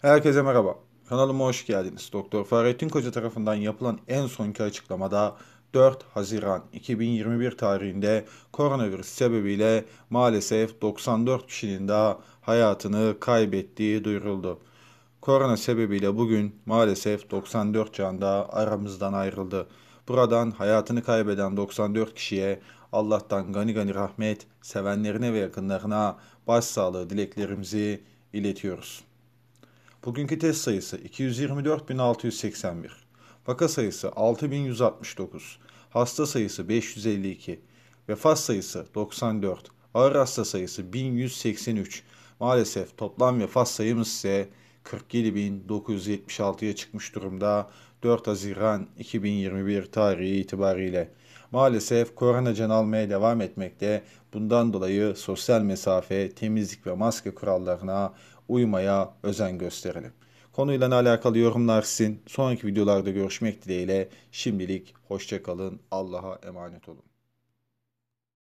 Herkese merhaba. Kanalıma hoş geldiniz. Doktor Fahrettin Koca tarafından yapılan en sonki açıklamada 4 Haziran 2021 tarihinde koronavirüs sebebiyle maalesef 94 kişinin daha hayatını kaybettiği duyuruldu. Korona sebebiyle bugün maalesef 94 can daha aramızdan ayrıldı. Buradan hayatını kaybeden 94 kişiye Allah'tan gani gani rahmet, sevenlerine ve yakınlarına başsağlığı dileklerimizi iletiyoruz. Bugünkü test sayısı 224.681, vaka sayısı 6.169, hasta sayısı 552, vefat sayısı 94, ağır hasta sayısı 1183. Maalesef toplam vefat sayımız ise 47.976'ya çıkmış durumda 4 Haziran 2021 tarihi itibariyle. Maalesef korona can almaya devam etmekte. Bundan dolayı sosyal mesafe, temizlik ve maske kurallarına uymaya özen gösterelim. Konuyla alakalı yorumlar sizin. Sonraki videolarda görüşmek dileğiyle. Şimdilik hoşça kalın. Allah'a emanet olun.